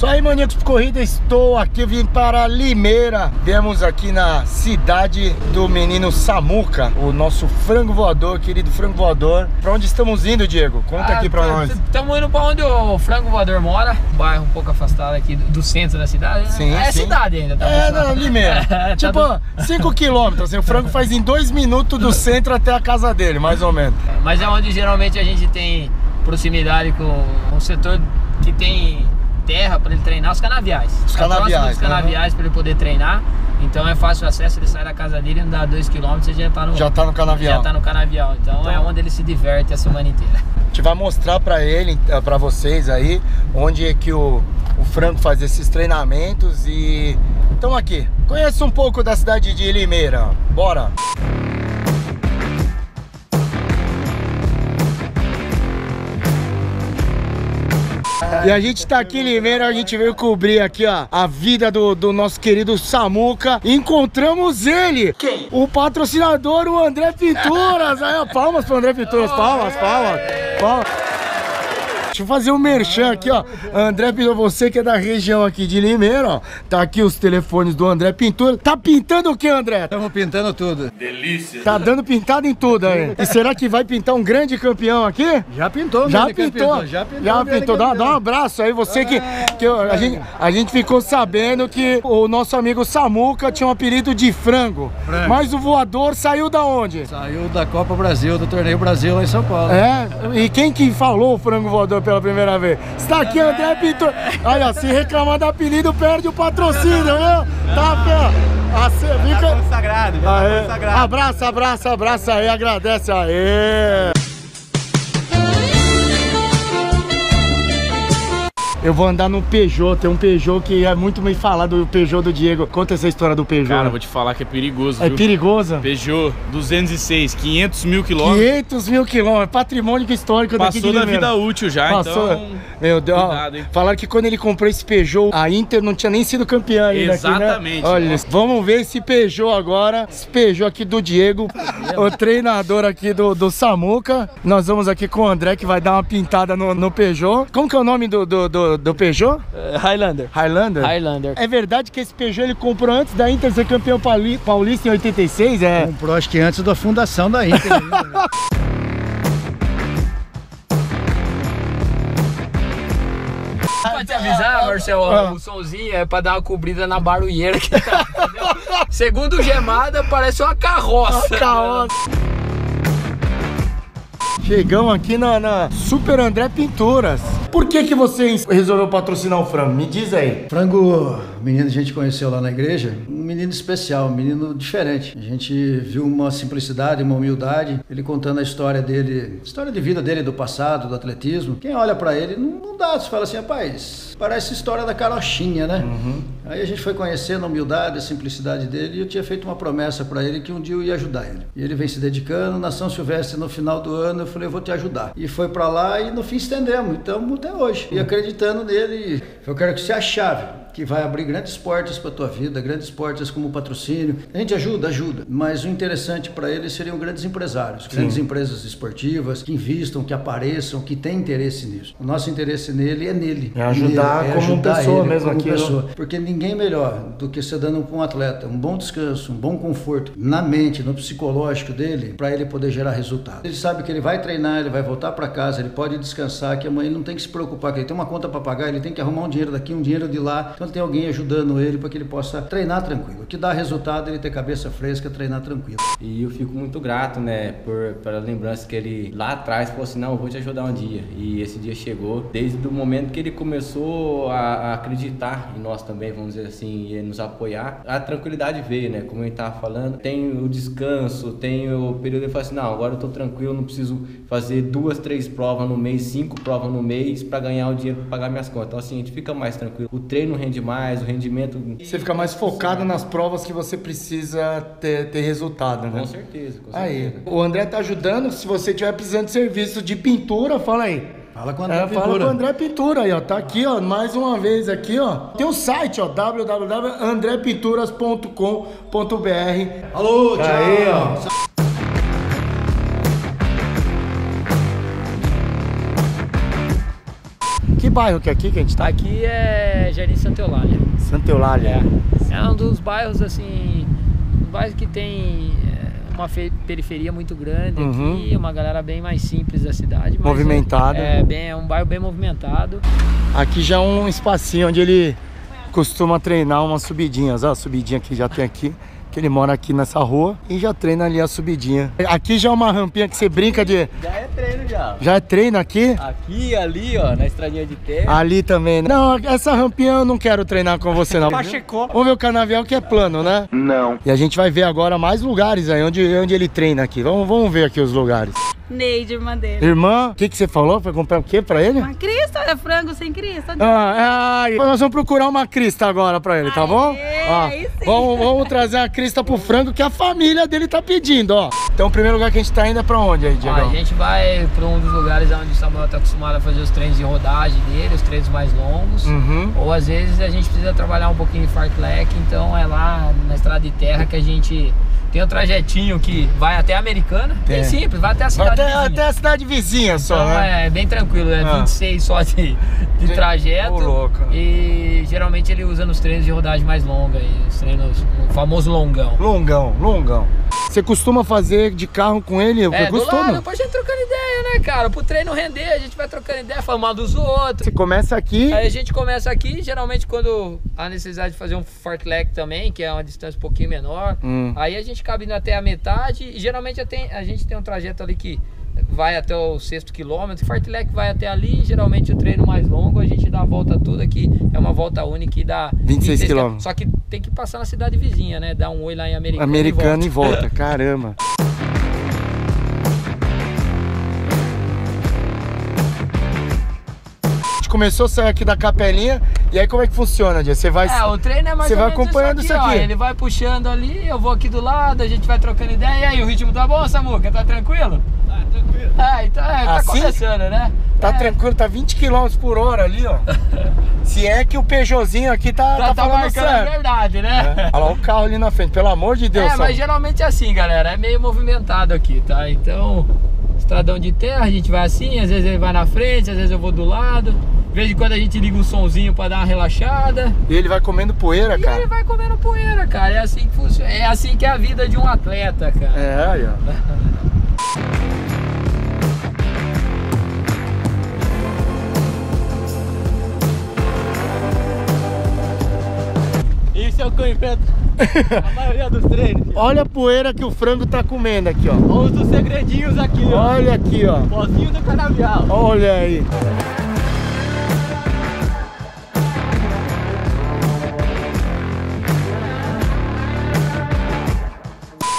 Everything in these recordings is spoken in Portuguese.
Isso aí, maníacos por corrida, estou aqui, vim para Limeira. Viemos aqui na cidade do menino Samuca, o nosso frango voador, querido frango voador. Pra onde estamos indo, Diego? Conta aqui pra nós. Estamos indo pra onde o frango voador mora, um bairro um pouco afastado aqui do centro da cidade, né? Sim, é sim. Cidade ainda, tá? É, não, Limeira. É, tipo, 5 km, assim, o frango faz em 2 minutos do centro até a casa dele, mais ou menos. É, mas é onde geralmente a gente tem proximidade com o setor que tem terra para ele treinar, os canaviais. Os canaviais, né? Para ele poder treinar. Então é fácil acesso, ele sai da casa dele, não dá 2 km, você já tá no canavial. Já tá no canavial, então é onde ele se diverte a semana inteira. A gente vai mostrar para ele, para vocês aí, onde é que o frango faz esses treinamentos e... Então aqui, conheça um pouco da cidade de Limeira, bora! E a gente tá aqui em Limeira, a gente veio cobrir aqui, ó, a vida do nosso querido Samuca. Encontramos ele! Quem? O patrocinador, o André Pinturas! Aí, ó, palmas pro André Pinturas, palmas, palmas, palmas. Deixa eu fazer um merchan aqui, ó. André Pinturas, você que é da região aqui de Limeira, ó. Tá aqui os telefones do André Pinturas. Tá pintando o que, André? Estamos pintando tudo. Delícia. Tá dando pintada em tudo aí. E será que vai pintar um grande campeão aqui? Já pintou, já pintou. Dá um abraço aí, você que a gente ficou sabendo que o nosso amigo Samuca tinha um apelido de frango. Mas o voador saiu da onde? Saiu da Copa Brasil, do Torneio Brasil lá em São Paulo. É? E quem que falou o frango voador pela primeira vez? Está aqui André Pinturas. Olha, se reclamar do apelido, perde o patrocínio, viu? Tá, pé. Fica consagrado, abraça, abraça, abraça aí, agradece aí. Eu vou andar no Peugeot, tem um Peugeot que é muito bem falado, o Peugeot do Diego. Conta essa história do Peugeot. Cara, eu vou te falar que é perigoso, viu? É perigoso? Peugeot 206, 500 mil quilômetros. 500 mil quilômetros, patrimônio histórico daqui de Limeira. Passou da vida útil já, então... Meu Deus, cuidado, hein? Falaram que quando ele comprou esse Peugeot, a Inter não tinha nem sido campeã ainda. Exatamente. Aqui, né? Olha, vamos ver esse Peugeot agora, esse Peugeot aqui do Diego, o treinador aqui do Samuca. Nós vamos aqui com o André, que vai dar uma pintada no Peugeot. Como que é o nome do Peugeot? Highlander. Highlander? Highlander. É verdade que esse Peugeot ele comprou antes da Inter ser campeão paulista em 86, é? Comprou acho que antes da fundação da Inter. Pra te avisar, Marcelo, o somzinho é pra dar uma cobrida na barulheira que tá, entendeu? Segundo gemada, parece uma carroça. Uma carroça. Chegamos aqui na Super André Pinturas. Por que que você resolveu patrocinar o frango? Me diz aí. Frango, menino que a gente conheceu lá na igreja, um menino especial, um menino diferente. A gente viu uma simplicidade, uma humildade, ele contando a história dele, a história de vida dele, do passado, do atletismo. Quem olha pra ele, não dá, você fala assim, rapaz, parece história da carochinha, né? Uhum. Aí a gente foi conhecendo a humildade, a simplicidade dele, e eu tinha feito uma promessa pra ele que um dia eu ia ajudar ele. E ele vem se dedicando, na São Silvestre, no final do ano, eu falei, eu vou te ajudar. E foi pra lá e no fim estendemos, estamos até hoje. E acreditando nele, eu quero que você a chave que vai abrir grandes portas para tua vida, grandes portas como patrocínio. A gente ajuda, mas o interessante para eles seriam grandes empresários, grandes empresas esportivas que investam, que apareçam, que têm interesse nisso. O nosso interesse nele é nele. É ajudar nele, é como ajudar pessoa ele, mesmo como aqui. Pessoa. Porque ninguém melhor do que você dando para um atleta um bom descanso, um bom conforto na mente, no psicológico dele, para ele poder gerar resultado. Ele sabe que ele vai treinar, ele vai voltar para casa, ele pode descansar, que amanhã ele não tem que se preocupar, que ele tem uma conta para pagar, ele tem que arrumar um dinheiro daqui, um dinheiro de lá. Então tem alguém ajudando ele para que ele possa treinar tranquilo. O que dá resultado é ele ter cabeça fresca, treinar tranquilo. E eu fico muito grato, né, pela lembrança que ele lá atrás falou assim, não, eu vou te ajudar um dia. E esse dia chegou desde o momento que ele começou a acreditar em nós também, vamos dizer assim, e nos apoiar. A tranquilidade veio, né, como ele estava falando. Tem o descanso, tem o período ele fala assim, não, agora eu tô tranquilo, não preciso fazer 2, 3 provas no mês, 5 provas no mês para ganhar o dinheiro para pagar minhas contas. Então assim, a gente fica mais tranquilo. O treino rende mais, o rendimento... Você fica mais focado nas provas que você precisa ter resultado, né? Com certeza, com certeza. Aí, o André tá ajudando, se você tiver precisando de serviço de pintura, fala aí. Fala com o André Pintura. Fala com o André Pintura aí, ó. Tá aqui, ó, mais uma vez aqui, ó. Tem o site, ó, www.andrepinturas.com.br. Alô, tchau! Aí, ó. Que bairro que é aqui que a gente tá? Aqui é é Jardim Santelária. Santelária. É. É um dos bairros assim, um bairro que tem uma periferia muito grande aqui, uma galera bem mais simples da cidade. Mas movimentado. É um bairro bem movimentado. Aqui já é um espacinho onde ele costuma treinar umas subidinhas. Ó, a subidinha que já tem aqui, que ele mora aqui nessa rua e já treina ali a subidinha. Aqui já é uma rampinha que você brinca de... Já é treino já. Já é treino aqui? Aqui, ali, ó, na estradinha de terra. Ali também, né? Não, essa rampinha eu não quero treinar com você, não. Pachecó. Vamos ver o canavial que é plano, né? Não. E a gente vai ver agora mais lugares aí, onde ele treina aqui. Vamos ver aqui os lugares. Neide, irmã dele. Irmã, o que você falou? Foi comprar o que pra ele? Uma crista, é frango sem crista. Nós vamos procurar uma crista agora pra ele, tá bom? Vamos trazer a crista pro frango que a família dele tá pedindo, ó. Então o primeiro lugar que a gente tá indo é pra onde aí, Diego? A gente vai pra um dos lugares onde o Samuel tá acostumado a fazer os treinos de rodagem dele, os treinos mais longos. Ou às vezes a gente precisa trabalhar um pouquinho de fartlek, então é lá na estrada de terra que a gente... Tem um trajetinho que vai até a Americana, bem simples, vai até a cidade vizinha. Até a cidade vizinha só, então, né? É bem tranquilo, é 26 só de trajeto. Pô, louco. E geralmente ele usa nos treinos de rodagem mais longa, os treinos, o famoso longão. Longão. Você costuma fazer de carro com ele? Do lado, depois a gente trocando ideia, né, cara? Pro treino render, a gente vai trocando ideia, falando mal dos outros. Você começa aqui... Aí a gente começa aqui, geralmente quando há necessidade de fazer um fartlek também, que é uma distância um pouquinho menor, aí a gente cabe até a metade e geralmente a gente tem um trajeto ali que vai até o 6º quilômetro, fartlek vai até ali, geralmente o treino mais longo a gente dá a volta toda, que é uma volta única e dá 26 quilômetros. Só que tem que passar na cidade vizinha, né? Dá um oi lá em Americana e volta. Caramba! Começou a sair aqui da capelinha, e aí como é que funciona, Diego? Você vai, o treino é mais ou menos acompanhando isso aqui. Ó, ele vai puxando ali, eu vou aqui do lado, a gente vai trocando ideia. E aí, o ritmo tá bom, Samuca? Tá tranquilo? Tá tranquilo. Então tá assim, começando, né? Tá tranquilo, tá 20 km por hora ali, ó. Se é que o Peugeotzinho aqui tá marcando certo. A verdade, né? Olha lá o carro ali na frente, pelo amor de Deus. Mas geralmente é assim, galera, é meio movimentado aqui, tá? Então, estradão de terra, a gente vai assim, às vezes ele vai na frente, às vezes eu vou do lado. De vez em quando a gente liga um somzinho pra dar uma relaxada. E ele vai comendo poeira, cara. Ele vai comendo poeira, cara. É assim que funciona. É assim que é a vida de um atleta, cara. É, aí, ó. Esse é o que eu invento a maioria dos treinos. Olha a poeira que o frango tá comendo aqui, ó. Olha os segredinhos aqui, ó. Olha aqui, ó. O pozinho do canavial. Olha aí.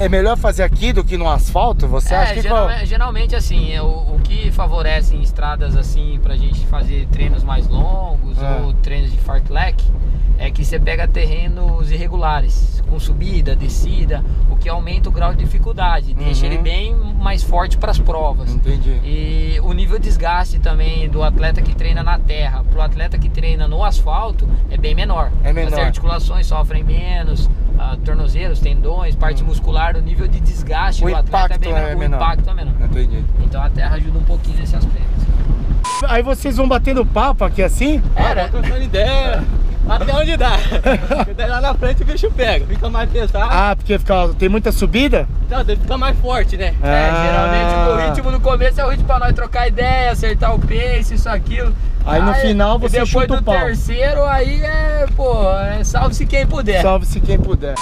É melhor fazer aqui do que no asfalto? Você acha que... Geralmente assim, o que favorece em estradas assim pra gente fazer treinos mais longos ou treinos de fartlek é que você pega terrenos irregulares, com subida, descida, o que aumenta o grau de dificuldade, deixa ele bem mais forte para as provas. Entendi. E o nível de desgaste também do atleta que treina na terra pro atleta que treina no asfalto é bem menor. É menor. As articulações sofrem menos, tornozeiros, tendões, parte muscular, o nível de desgaste do atleta é bem menor. O impacto é menor. Entendi. Então a terra ajuda um pouquinho nesse aspecto. Aí vocês vão batendo papo aqui assim? Trocando ideia. Até onde dá. Daí lá na frente o bicho pega, fica mais pesado. Porque tem muita subida? Então, tem que ficar mais forte, né? Geralmente o ritmo no começo é o ritmo pra nós trocar ideia, acertar o pace, isso, aquilo. Aí no final você chuta o pau. Depois do terceiro, aí salve-se quem puder. Salve-se quem puder.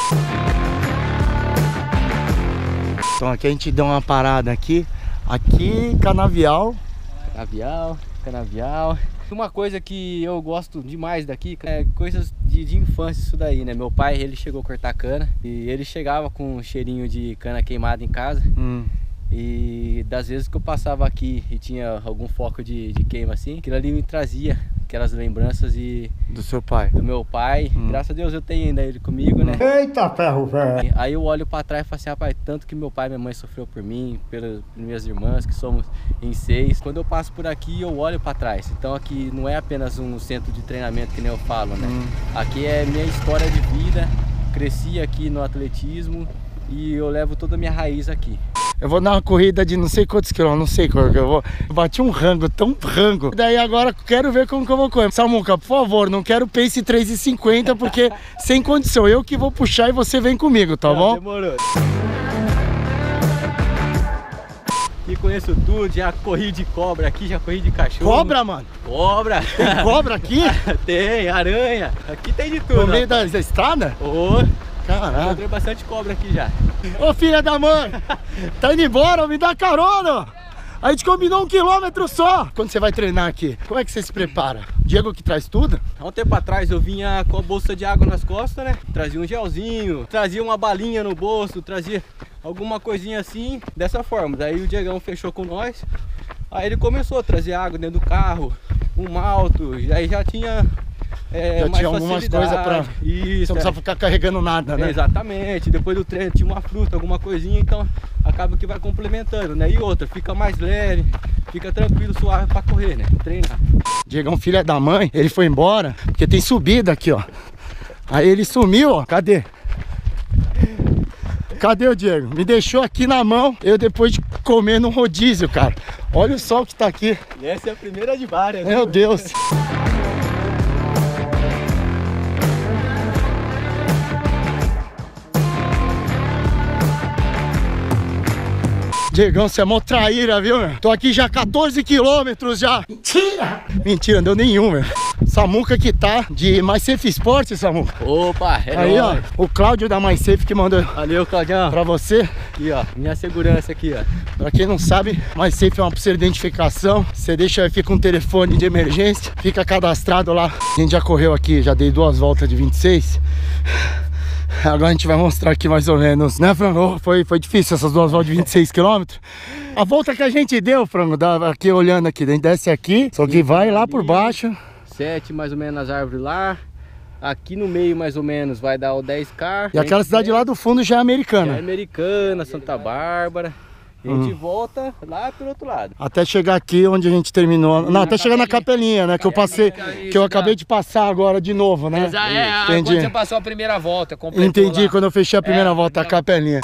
Então aqui a gente deu uma parada aqui. Aqui, canavial. Canavial. Uma coisa que eu gosto demais daqui é coisas de infância, isso daí, né? Meu pai, ele chegou a cortar cana e ele chegava com um cheirinho de cana queimada em casa. E das vezes que eu passava aqui e tinha algum foco de queima assim, aquilo ali me trazia aquelas lembranças do seu pai? Do meu pai. Graças a Deus eu tenho ainda ele comigo, né? Eita ferro, velho! Aí eu olho pra trás e falo assim, rapaz, tanto que meu pai e minha mãe sofreu por mim, pelas minhas irmãs, que somos em 6. Quando eu passo por aqui, eu olho pra trás. Então aqui não é apenas um centro de treinamento, que nem eu falo, né? Aqui é minha história de vida, cresci aqui no atletismo e eu levo toda a minha raiz aqui. eu vou dar uma corrida de não sei quantos quilômetros, não sei qual que eu vou. Eu bati um rango, tão rango. Daí agora quero ver como que eu vou correr. Samuca, por favor, não quero pace 3,50 porque sem condição. Eu que vou puxar e você vem comigo, tá bom? Demorou. E conheço tudo, já corri de cobra aqui, já corri de cachorro. Cobra, mano? Cobra! Tem cobra aqui? Tem, aranha, aqui tem de tudo. No meio da estrada? Ô, caraca! Encontrei bastante cobra aqui já. Ô filha da mãe, tá indo embora, me dá carona! A gente combinou 1 quilômetro só! Quando você vai treinar aqui, como é que você se prepara? Diego que traz tudo? Há um tempo atrás eu vinha com a bolsa de água nas costas, né? Trazia um gelzinho, trazia uma balinha no bolso, trazia alguma coisinha assim, dessa forma. Daí o Diegão fechou com nós, aí ele começou a trazer água dentro do carro, um malto, aí já tinha mais algumas coisas pra... Isso, não precisava ficar carregando nada, né? Exatamente, depois do treino tinha uma fruta, alguma coisinha, então acaba que vai complementando, né? E outra, fica mais leve, fica tranquilo, suave pra correr, né? Treinar. Diegão, filho da mãe, ele foi embora, porque tem subida aqui, ó. Aí ele sumiu, ó, cadê? Cadê o Diego? Me deixou aqui na mão, eu depois de comer no rodízio, cara. Olha o sol que tá aqui. E essa é a primeira de várias. Meu Deus. Diegão, você é mó traíra, viu, meu? Tô aqui já 14 quilômetros já. Mentira! Mentira, não deu nenhum, meu. Samuca que tá de MySafe Sport, Samuca. Opa, é aí, nóis. Ó, o Cláudio da MySafe que mandou. Valeu, Claudião. Pra você. Aqui, ó, minha segurança aqui, ó. Pra quem não sabe, MySafe é uma pulseira de identificação. Você deixa, fica um telefone de emergência, fica cadastrado lá. A gente já correu aqui, já dei 2 voltas de 26. Agora a gente vai mostrar aqui mais ou menos, né, Frango? Foi difícil essas 2 voltas de 26 km. A volta que a gente deu, Frango, aqui olhando aqui, a gente desce aqui, só que vai lá por baixo. 7 mais ou menos as árvores lá, aqui no meio mais ou menos vai dar o 10K. E aquela cidade lá do fundo já é Americana. Já é Americana, Santa Bárbara. A gente volta lá pelo outro lado. Até chegar aqui onde a gente terminou. Não, até chegar na capelinha, né? Que eu passei, que eu acabei de passar agora de novo, né? Entendi. Quando você passou a primeira volta, completou. Entendi, quando eu fechei a primeira volta, a capelinha.